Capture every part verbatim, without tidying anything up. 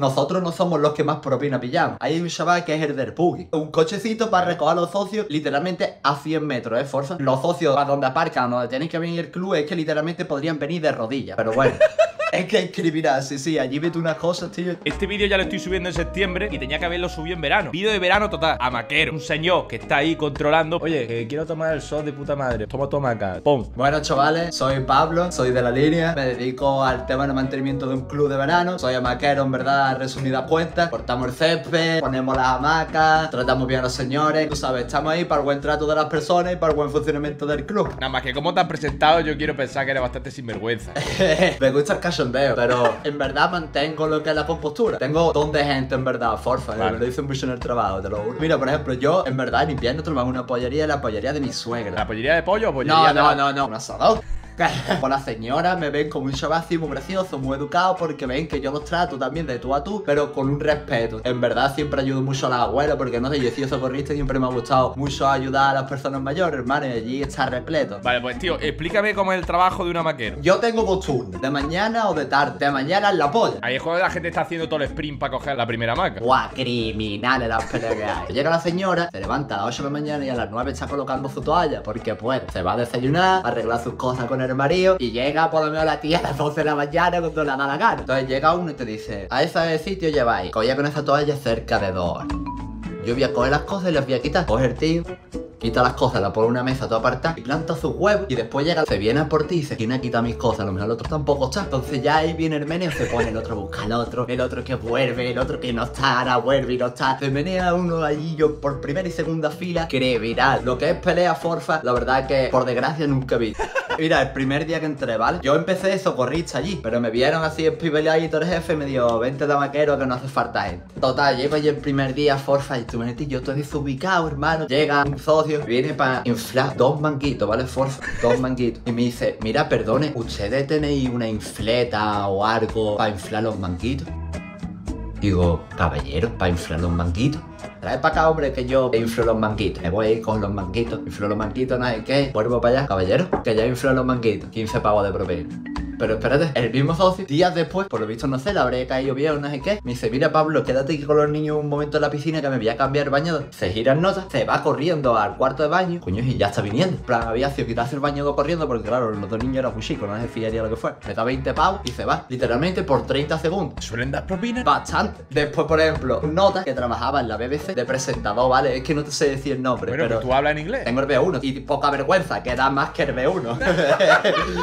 Nosotros no somos los que más propina pillamos. Hay un chaval que es el del Puggy. Un cochecito para recoger a los socios, literalmente a cien metros, ¿eh, Forza? Los socios a donde aparcan, donde tenéis que venir el club, es que literalmente podrían venir de rodillas. Pero bueno. Es que escribirás, sí, sí, allí vete unas cosas, tío. Este vídeo ya lo estoy subiendo en septiembre y tenía que haberlo subido en verano. Vídeo de verano total. A Maquero, un señor que está ahí controlando. Oye, que quiero tomar el sol de puta madre. Toma, toma acá. Pum. Bueno, chavales, soy Pablo, soy de La Línea. Me dedico al tema del mantenimiento de un club de verano. Soy hamaquero, en verdad, resumida cuenta. Cortamos el césped, ponemos las hamacas, tratamos bien a los señores. Tú sabes, estamos ahí para el buen trato de las personas y para el buen funcionamiento del club. Nada más que como te has presentado, yo quiero pensar que eres bastante sinvergüenza. Me gusta el caso. Pero en verdad mantengo lo que es la compostura. Tengo don de gente, en verdad, Forfa, vale. Me lo dicen mucho en el trabajo, te lo juro. Mira, por ejemplo, yo en verdad en invierno tomaba una pollería, la pollería de mi suegra. ¿La pollería de pollo o pollería? No, no, no, no, un asador. Con las señoras me ven como un chaval así muy gracioso, muy educado, porque ven que yo los trato también de tú a tú, pero con un respeto. En verdad siempre ayudo mucho a las abuelas, porque no sé, yo he sido socorrista y siempre me ha gustado mucho ayudar a las personas mayores, hermano, y allí está repleto. Vale, pues tío, explícame cómo es el trabajo de una maquera. Yo tengo dos turnos, de mañana o de tarde. De mañana es la polla. Ahí es cuando la gente está haciendo todo el sprint para coger la primera maca. Guau, criminales las peleas que hay. Llega la señora, se levanta a las ocho de la mañana y a las nueve está colocando su toalla, porque pues se va a desayunar, a arreglar sus cosas con el marido, y llega por lo menos la tía a las doce de la mañana cuando le da la gana. Entonces llega uno y te dice: a ese sitio lleváis, cogía con esa toalla cerca de dos horas. Yo voy a coger las cosas y las voy a quitar. Coge el tío, quita las cosas, la pone en una mesa, todo apartado, y planta sus huevos. Y después llega, se viene por ti y dice: ¿quién ha quitado mis cosas? A lo mejor el otro tampoco está. Entonces ya ahí viene el meneo, se pone el otro, busca al otro, el otro que vuelve, el otro que no está, ahora vuelve y no está. Se menea uno allí, yo por primera y segunda fila. Cree viral. Lo que es pelea Forfa, la verdad es que por desgracia nunca vi. Mira, el primer día que entré, ¿vale? Yo empecé de socorrista allí, pero me vieron así espibeleado y todo el jefe me dijo: vente de maquero que no hace falta gente. Total, llego allí el primer día, Forfa, y tú me metí, yo estoy desubicado, hermano. Llega un socio, viene para inflar dos manguitos, ¿vale, Forza? Dos manguitos. Y me dice: mira, perdone, ¿ustedes tenéis una infleta o algo para inflar los manguitos? Digo: caballero, ¿para inflar los manguitos? Trae para acá, hombre, que yo inflo los manguitos. Me voy a ir con los manguitos, inflo los manguitos, nada, ¿no? ¿Qué? Vuelvo para allá, caballero, que ya inflo los manguitos. quince pavos de propina. Pero espérate, el mismo socio, días después, por lo visto, no sé, le habré caído bien o no sé qué, me dice: mira, Pablo, quédate aquí con los niños un momento en la piscina que me voy a cambiar el baño. Se gira en nota, se va corriendo al cuarto de baño. Coño, y ya está viniendo. En plan, había sido quitarse el baño corriendo porque, claro, los dos niños eran muy chicos, no se fiaría lo que fue. Me da veinte pavos y se va, literalmente por treinta segundos. ¿Suelen dar propinas? Bastante. Después, por ejemplo, nota que trabajaba en la B B C de presentador, ¿vale? Es que no te sé decir el nombre. Bueno, pero tú hablas en inglés. Tengo el B uno y poca vergüenza, que da más que el B uno.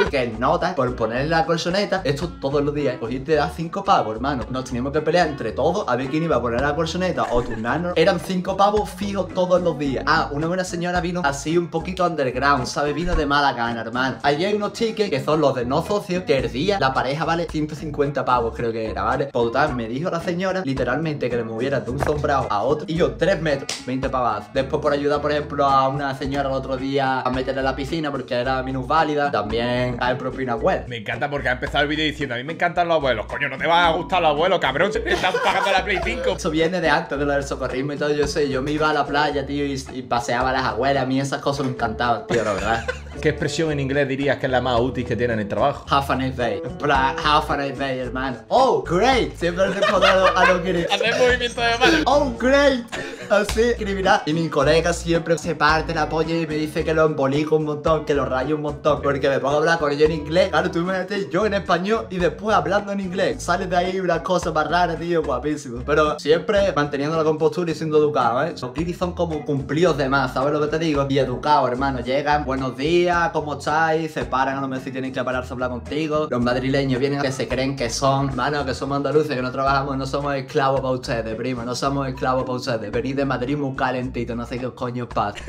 Que nota, por poner la colchoneta, esto todos los días, hoy te da cinco pavos, hermano. Nos teníamos que pelear entre todos a ver quién iba a poner la colchoneta o turnarnos. Eran cinco pavos fijos todos los días. Ah, una buena señora vino así un poquito underground, ¿sabes? Vino de mala gana, hermano. Allí hay unos tickets que son los de no socios, que el día la pareja vale ciento cincuenta pavos, creo que era, ¿vale? Por total, me dijo la señora literalmente que le moviera de un sombrado a otro y yo tres metros, veinte pavos. Después por ayudar, por ejemplo, a una señora el otro día a meterla en la piscina porque era minusválida, también hay propina web. Me encanta porque ha empezado el vídeo diciendo: a mí me encantan los abuelos. Coño, no te van a gustar los abuelos, cabrón. Se te están pagando la Play cinco. Eso viene de antes de lo del socorrismo y todo. Yo sé, yo me iba a la playa, tío, y, y paseaba a las abuelas. A mí esas cosas me encantaban, tío, la verdad. ¿Qué expresión en inglés dirías que es la más útil que tiene en el trabajo? Half a nice day. Half a nice day, hermano. Oh, great. Siempre he respondido a lo que hacer movimiento de mano. Oh, great. Así escribirá. Y mi colega siempre se parte la polla y me dice que lo embolico un montón, que lo rayo un montón, porque me pongo a hablar con ellos en inglés. Claro, tú imagínate yo en español y después hablando en inglés. Sale de ahí una cosa más rara, tío, guapísimo. Pero siempre manteniendo la compostura y siendo educado, ¿eh? Los guiris son como cumplidos de más, ¿sabes lo que te digo? Y educados, hermano. Llegan: buenos días, ¿cómo estáis? Se paran, a lo mejor si tienen que pararse a hablar contigo. Los madrileños vienen que se creen que son, hermano, que somos andaluces, que no trabajamos, no somos esclavos para ustedes, primo. No somos esclavos para ustedes. Venid de Madrid muy calentito, no sé qué coño os pasa.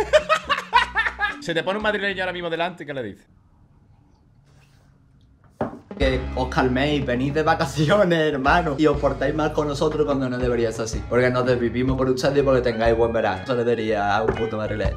Se te pone un madrileño ahora mismo delante, ¿qué le dices? Que os calméis, venís de vacaciones, hermano, y os portáis mal con nosotros cuando no debería ser así, porque nos desvivimos por ustedes y porque tengáis buen verano. Eso le diría a un puto madrileño.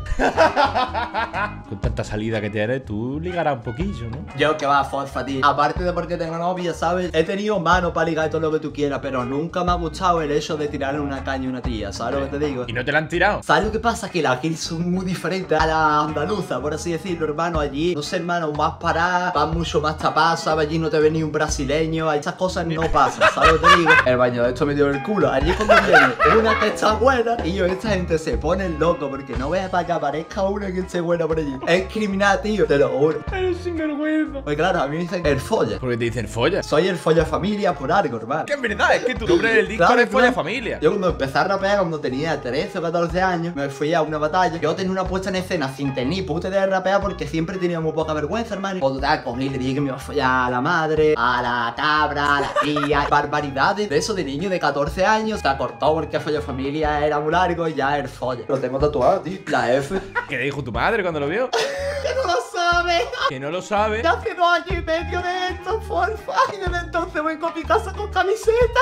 Con tanta salida que tienes, tú ligarás un poquillo, ¿no? Yo que va, Forfa, tío. Aparte de porque tengo novia, ¿sabes? He tenido mano para ligar todo lo que tú quieras, pero nunca me ha gustado el hecho de tirarle una caña a una tía, ¿sabes lo que te digo? ¿Y no te la han tirado? ¿Sabes lo que pasa? Que las guiris son muy diferentes a la andaluza, por así decirlo, hermano. Allí, no sé, hermano, más parada, van mucho más tapada, ¿sabes? Allí no te ve ni un brasileño, esas cosas no pasan, ¿sabes lo que te digo? El baño de esto me dio el culo, allí cuando viene una que está buena y yo, esta gente se pone loco porque no veas para que aparezca una que esté buena por allí. Es criminal, tío, te lo juro. Eres sinvergüenza. Pues claro, a mí me dicen el folla. ¿Por qué te dicen folla? Soy el folla familia por algo, hermano. Que en verdad, es que tu nombre en el disco claro, es folla familia. Yo cuando empecé a rapear, cuando tenía trece o catorce años, me fui a una batalla. Yo tenía una puesta en escena sin tener ni puta idea de rapear porque siempre tenía muy poca vergüenza, hermano. O total, cogí y le dije que me iba a follar a la madre, a la cabra, a la tía. Barbaridades de eso de niño de catorce años. Te ha cortado porque folla familia era muy largo y ya el folla. Lo tengo tatuado, tío. La F. ¿Qué le dijo tu madre cuando lo vio? ¡Que no lo sabe! ¡Que no lo sabe! Ya hace dos años y medio de esto, porfa. Y desde entonces voy con mi casa con camiseta.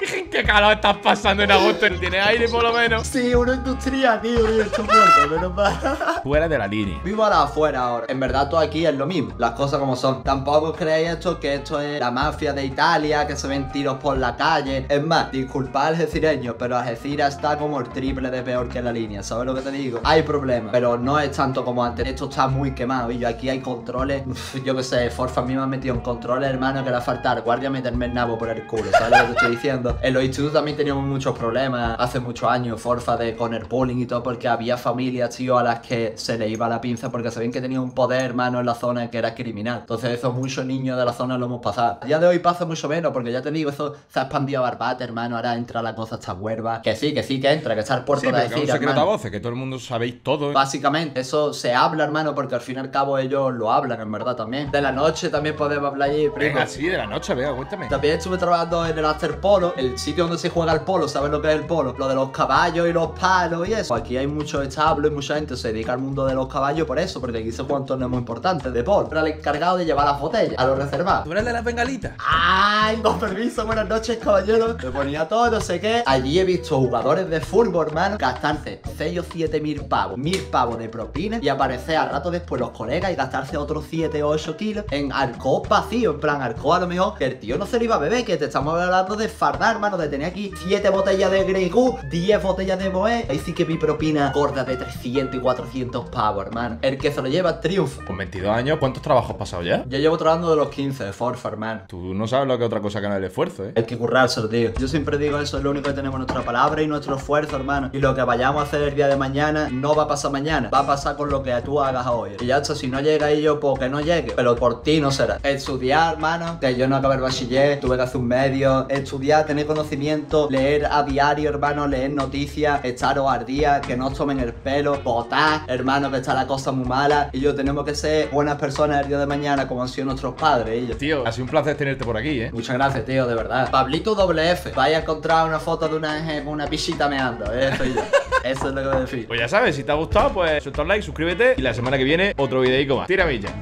Dije, ¿qué calor estás pasando en agosto? ¿Tienes aire por lo menos? Sí, una industria, tío, tío, estoy muerto, menos mal. Fuera de la línea. Vivo a la afuera ahora. En verdad, todo aquí es lo mismo. Las cosas como son. Tampoco creéis esto, que esto es la mafia de Italia, que se ven tiros por la calle. Es más, disculpad al algecireño, pero Algeciras está como el triple de peor que La Línea. ¿Sabes lo que te digo? Hay problemas, pero no es tanto como antes. Esto está muy quemado y yo aquí hay controles. Uf, yo qué sé, Fortfast a mí me han metido en controles, hermano, que le va a faltar guardia meterme el nabo por el culo. ¿Sabes lo que te estoy diciendo? En los institutos también teníamos muchos problemas hace muchos años, Fortfast de con el bullying y todo, porque había familias, tío, a las que se les iba la pinza porque sabían que tenían un poder, hermano, en la zona que era criminal. Entonces esos muchos niños de la zona lo hemos pasado. A día de hoy pasa mucho menos, porque ya te digo, eso se ha expandido a Barbate, hermano, ahora entra la cosa hasta Huerva. Que sí, que sí, que entra, que está el puerto sí, de decir, un secreto a voces, que todo el mundo sabéis todo, ¿eh? Básicamente, eso se habla, hermano, porque al fin y al cabo ellos lo hablan, en verdad, también. De la noche también podemos hablar allí, primo. Venga, sí, de la noche, vea, cuéntame. También estuve trabajando en el after polo, el sitio donde se juega el polo, ¿sabes lo que es el polo? Lo de los caballos y los palos y eso. Aquí hay muchos establos y mucha gente se dedica al mundo de los caballos por eso, porque aquí se juegan torneos muy importantes de polo. Era el encargado de llevar las botellas a los reservados. ¿Tú eres de las bengalitas? ¡Ay! Con permiso, buenas noches, caballero. Me ponía todo, no sé qué. Allí he visto jugadores de fútbol, hermano, gastarse seis o siete mil pavos, mil pavos de propina y aparecer al rato después los colegas y gastarse otros siete o ocho kilos en alcohol vacío. En plan, alcohol a lo mejor que el tío no se lo iba a beber, que te estamos hablando de fardar, hermano, de tener aquí siete botellas de Grey Goose, diez botellas de Moët. Ahí sí que mi propina gorda de trescientos y cuatrocientos pavos, hermano. El que se lo lleva triunfa. Con veintidós años, ¿cuántos trabajos has pasado ya? Yo llevo trabajando de los quince de Fortfast, hermano. Tú no sabes lo que es otra cosa que no es el esfuerzo, ¿eh? Es que currárselo, tío. Yo siempre digo eso, es lo único que tenemos, nuestra palabra y nuestro esfuerzo, hermano. Y lo que vayamos a hacer el día de mañana no va a pasar mañana, va a pasar con lo que tú hagas hoy. Y ya, esto, si no llega y yo, pues que no llegue. Pero por ti no será. Estudiar, hermano, que yo no acabé el bachiller, tuve que hacer un medio, estudiar, tener conocimiento, leer a diario, hermano, leer noticias, estaros al día, que no os tomen el pelo, votar, hermano, que está la cosa muy mala. Y yo tenemos que ser buenas personas el día de mañana, como han sido nuestros padres. Ellos. Tío, ha sido un placer tenerte por aquí, ¿eh? Muchas gracias, tío, de verdad. Pablito doble F. Vais a encontrar una foto de una con una pichita meando, ¿eh? Soy yo. Eso es lo que voy a decir. Pues ya sabes, si te ha gustado, pues suelta un like, suscríbete y la semana que viene otro videíco más. Tiramilla.